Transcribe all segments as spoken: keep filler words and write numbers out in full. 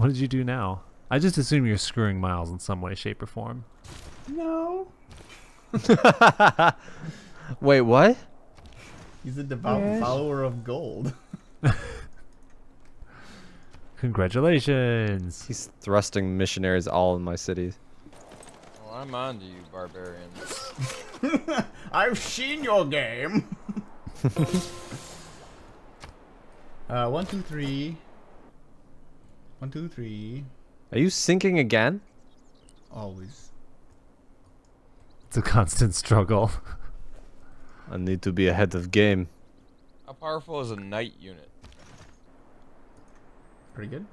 What did you do now? I just assume you're screwing Miles in some way, shape, or form. No. Wait, what? He's a devout yes. follower of gold. Congratulations. He's thrusting missionaries all in my cities. Well, I'm on to you, barbarians. I've seen your game. uh, one, two, three. One, two, three. Are you sinking again? Always. It's a constant struggle. I need to be ahead of game. How powerful is a knight unit? Pretty good.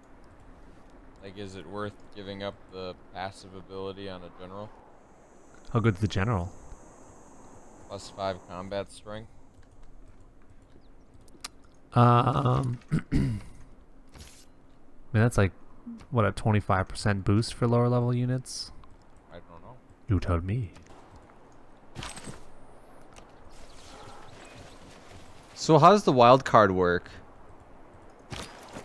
Like, is it worth giving up the passive ability on a general? How good's the general? Plus five combat strength. Um, man, that's like what, a twenty-five percent boost for lower level units. I don't know. You told me. So how does the wild card work? You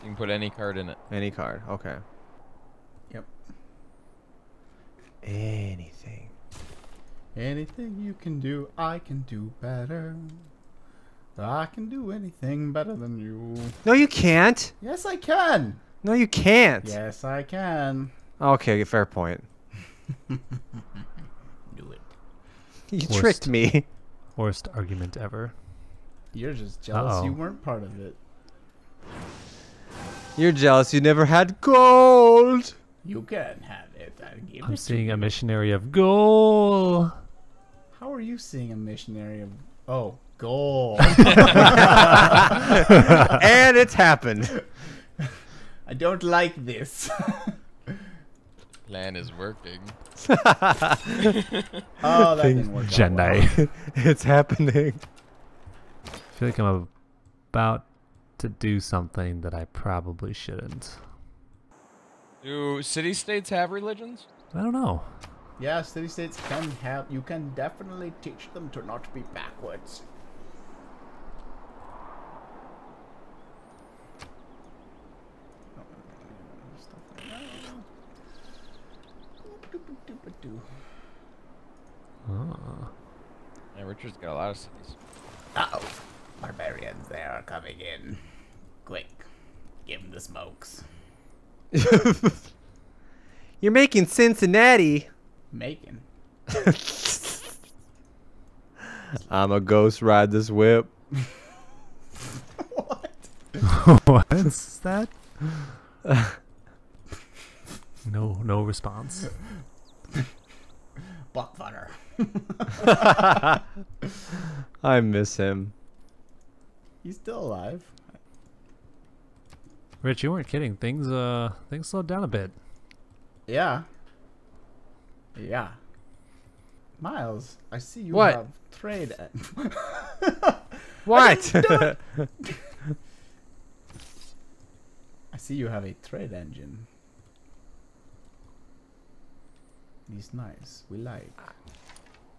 can put any card in it. Any card, okay. Yep. Anything. Anything you can do, I can do better. I can do anything better than you. No, you can't. Yes, I can. No, you can't. Yes, I can. Okay, fair point. Do it. You worst, tricked me. Worst argument ever. You're just jealous. Uh-oh. You weren't part of it. You're jealous you never had gold. You can have it. I'll give I'm it seeing you. A missionary of gold. How are you seeing a missionary of... Oh, gold. And it's happened. I don't like this. Plan is working. Oh, that didn't work out Jedi. Well. It's happening. I feel like I'm about... to do something that I probably shouldn't. Do city-states have religions? I don't know. Yeah, city-states can have. You can definitely teach them to not be backwards. Oh. Yeah, Richard's got a lot of cities. Uh-oh. Barbarians, they are coming in. Quick, give them the smokes. You're making Cincinnati. Making. I'm a ghost ride this whip. What? What's that? no, no response. Buck funner. I miss him. He's still alive. Rich, you weren't kidding. Things, uh, things slowed down a bit. Yeah. Yeah. Miles, I see you what? have trade. What? I, I see you have a trade engine. He's nice. We like.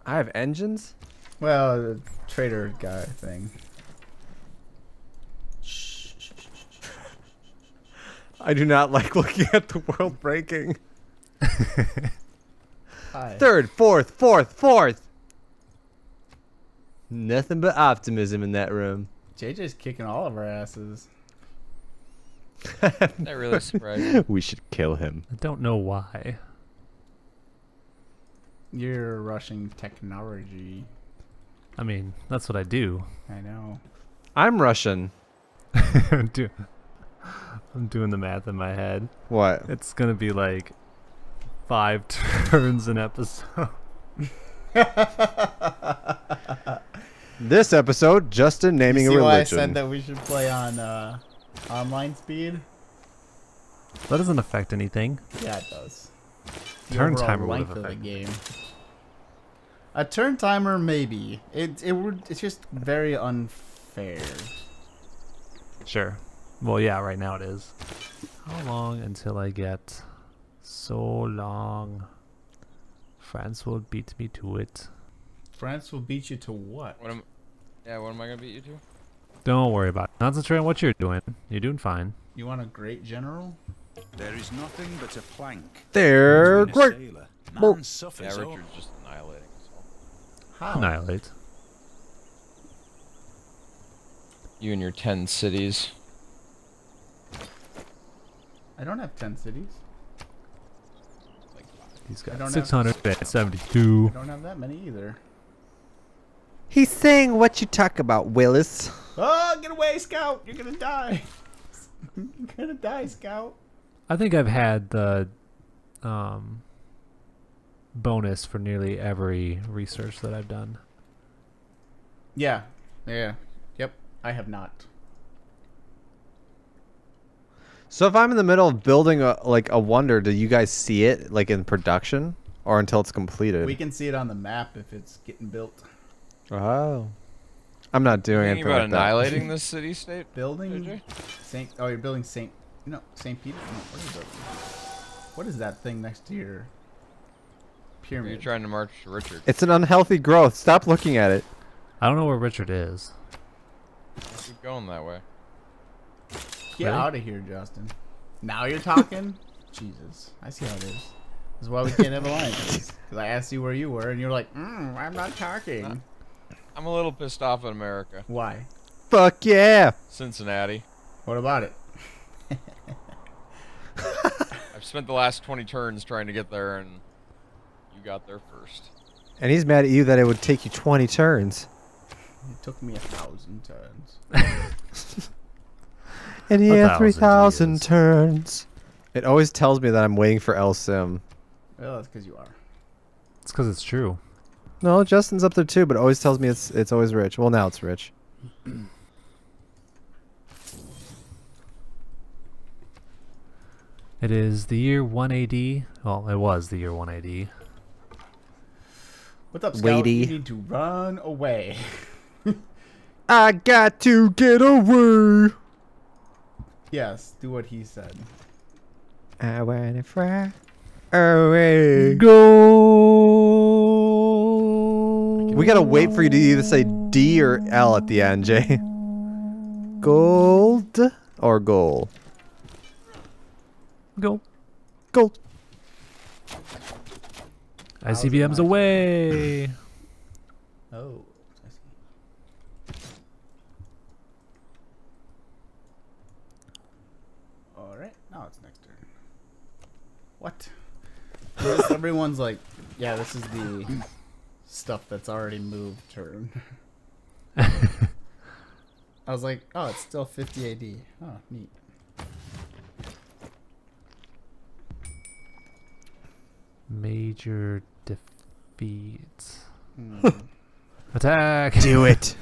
I have engines? Well, the trader guy thing. I do not like looking at the world breaking. Hi. Third, fourth, fourth, fourth. Nothing but optimism in that room. J J's kicking all of our asses. That really surprised me. We should kill him. I don't know why. You're rushing technology. I mean, that's what I do. I know. I'm Russian. Dude. I'm doing the math in my head. What? It's gonna be like five turns an episode. This episode, Justin naming you see a religion. Why I said that we should play on uh, online speed? That doesn't affect anything. Yeah, it does. The turn timer would affect the game. A turn timer, maybe. It it would. It's just very unfair. Sure. Well, yeah, right now it is. How long until I get so long? France will beat me to it. France will beat you to what? What am, yeah, what am I going to beat you to? Don't worry about it. Concentrate on what you're doing. You're doing fine. You want a great general? There is nothing but a plank. They're great. Well, yeah, Richard's just annihilating us all. How? Annihilate. You and your ten cities. I don't have ten cities. He's got six hundred seventy-two. I don't have that many either. He's saying what you talk about, Willis. Oh, get away, Scout! You're gonna die. You're gonna die, Scout. I think I've had the um, bonus for nearly every research that I've done. Yeah. Yeah. Yep. I have not. So if I'm in the middle of building a, like a wonder, do you guys see it like in production or until it's completed? We can see it on the map if it's getting built. Oh, I'm not doing anything about like annihilating this city state building. Saint oh, you're building Saint no Saint Peter. No, what is that? What is that thing next to your pyramid? You're trying to march Richard. It's an unhealthy growth. Stop looking at it. I don't know where Richard is. Let's keep going that way. Get really? Out of here, Justin. Now you're talking? Jesus. I see how it is. That's why we can't have alliances. Because I asked you where you were, and you're like, mm, I'm not talking. I'm a little pissed off at America. Why? Fuck yeah! Cincinnati. What about it? I've spent the last twenty turns trying to get there, and you got there first. And he's mad at you that it would take you twenty turns. It took me a thousand turns. And he had three thousand turns. It always tells me that I'm waiting for L Sim. Well, that's because you are. It's because it's true. No, Justin's up there too, but it always tells me it's it's always Rich. Well, now it's Rich. It is the year one A D. Well, it was the year one A D. What's up, Scout? You need to run away. I got to get away. Yes, do what he said. I wanna fly away. Go. We gotta wait for you to either say D or L at the end, Jay. Gold or goal. Go. Gold. I C B M's away. Oh. No, it's next turn. What? Everyone's like, yeah, this is the stuff that's already moved turn. I was like, oh, it's still fifty A D. Oh, neat. Major defeat. Hmm. Attack! Do it!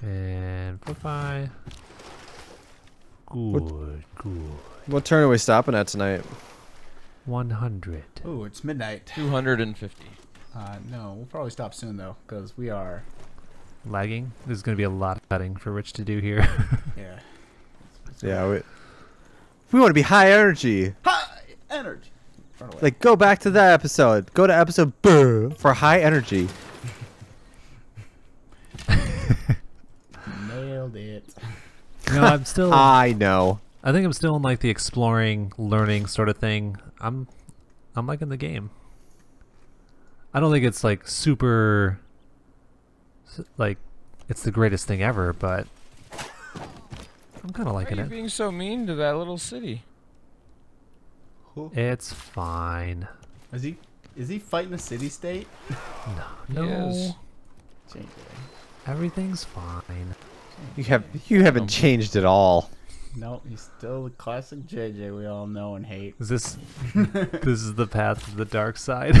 And bye-bye. Good, what, good. What turn are we stopping at tonight? one hundred. Ooh, it's midnight. two hundred fifty. Uh, no, we'll probably stop soon, though, because we are... lagging? There's going to be a lot of cutting for Rich to do here. Yeah. It's, it's yeah, we, we want to be high energy. High energy. Like, go back to that episode. Go to episode brr, for high energy. It. No, I'm still. I know. I think I'm still in like the exploring, learning sort of thing. I'm, I'm liking the game. I don't think it's like super. Like, it's the greatest thing ever, but I'm kind of liking it. Why are you being so mean to that little city? It's fine. Is he? Is he fighting a city state? No. No. Everything's fine. You have you haven't changed at all. No, he's still the classic J J we all know and hate. Is this this is the path of the dark side?